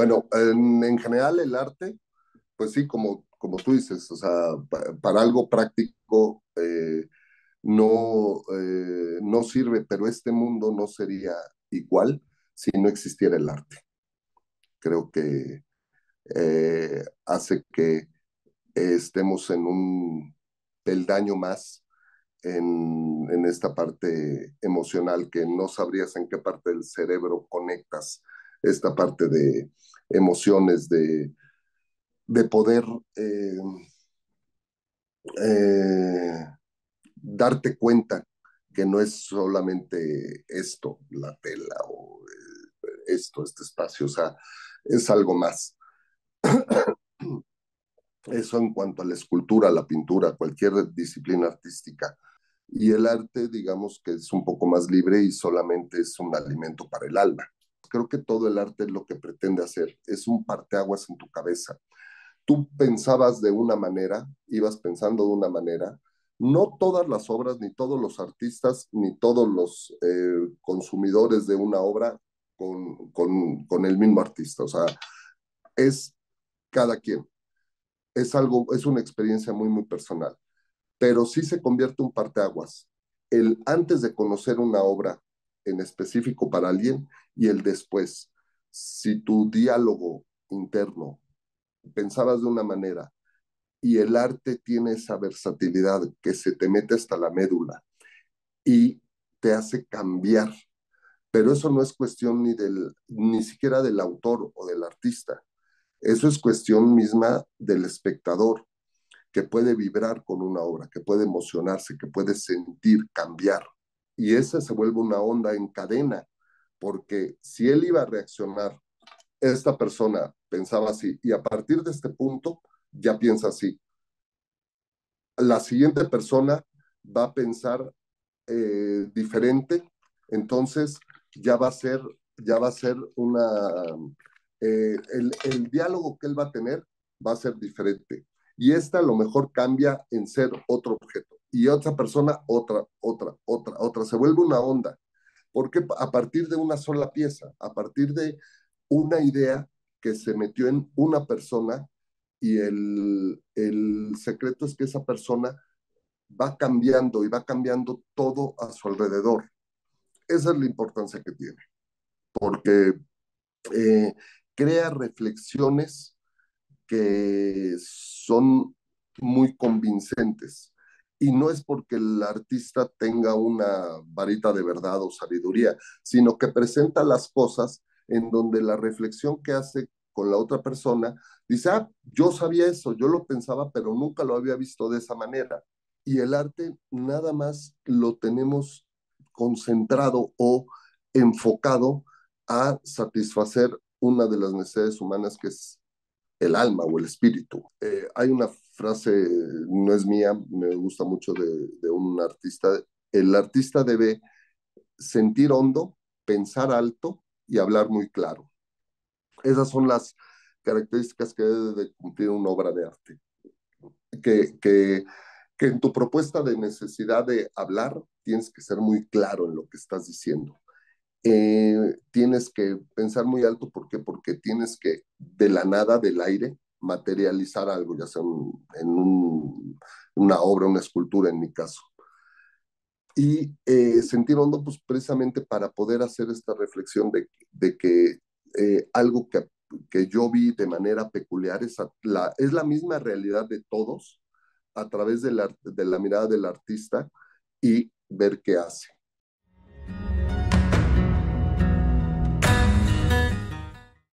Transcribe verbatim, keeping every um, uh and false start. Bueno, en, en general el arte, pues sí, como, como tú dices, o sea, pa, para algo práctico eh, no, eh, no sirve, pero este mundo no sería igual si no existiera el arte. Creo que eh, hace que estemos en un peldaño más en, en esta parte emocional, que no sabrías en qué parte del cerebro conectas esta parte de emociones, de, de poder eh, eh, darte cuenta que no es solamente esto, la tela o esto, este espacio, o sea, es algo más. Eso en cuanto a la escultura, la pintura, cualquier disciplina artística. Y el arte, digamos que es un poco más libre y solamente es un alimento para el alma. Creo que todo el arte es lo que pretende hacer, es un parteaguas en tu cabeza. Tú pensabas de una manera, ibas pensando de una manera. No todas las obras, ni todos los artistas, ni todos los eh, consumidores de una obra con, con, con el mismo artista. O sea, es cada quien. Es algo, es una experiencia muy, muy personal, pero sí se convierte en un parteaguas. El antes de conocer una obra en específico para alguien y el después. Si tu diálogo interno pensabas de una manera y el arte tiene esa versatilidad que se te mete hasta la médula y te hace cambiar, pero eso no es cuestión ni, del, ni siquiera del autor o del artista. Eso es cuestión misma del espectador, que puede vibrar con una obra, que puede emocionarse, que puede sentir, cambiar. Y esa se vuelve una onda en cadena, porque si él iba a reaccionar, esta persona pensaba así, y a partir de este punto ya piensa así. La siguiente persona va a pensar eh, diferente, entonces ya va a ser, ya va a ser una... Eh, el, el diálogo que él va a tener va a ser diferente. Y esta a lo mejor cambia en ser otro objeto. Y otra persona, otra, otra, otra, otra. Se vuelve una onda. Porque a partir de una sola pieza, a partir de una idea que se metió en una persona, y el, el secreto es que esa persona va cambiando y va cambiando todo a su alrededor. Esa es la importancia que tiene. Porque eh, crea reflexiones que son muy convincentes, y no es porque el artista tenga una varita de verdad o sabiduría, sino que presenta las cosas en donde la reflexión que hace con la otra persona dice, ah, yo sabía eso, yo lo pensaba, pero nunca lo había visto de esa manera. Y el arte nada más lo tenemos concentrado o enfocado a satisfacer una de las necesidades humanas, que es el alma o el espíritu. Eh, hay una frase, no es mía, me gusta mucho de, de un artista. El artista debe sentir hondo, pensar alto y hablar muy claro. Esas son las características que debe cumplir una obra de arte. Que, que, que en tu propuesta de necesidad de hablar, tienes que ser muy claro en lo que estás diciendo. Eh, tienes que pensar muy alto, ¿por qué? Porque tienes que de la nada, del aire, materializar algo, ya sea un, en un, una obra, una escultura en mi caso. Y eh, sentir hondo, pues precisamente para poder hacer esta reflexión de, de que eh, algo que, que yo vi de manera peculiar es, a, la, es la misma realidad de todos a través de la, de la mirada del artista, y ver qué hace.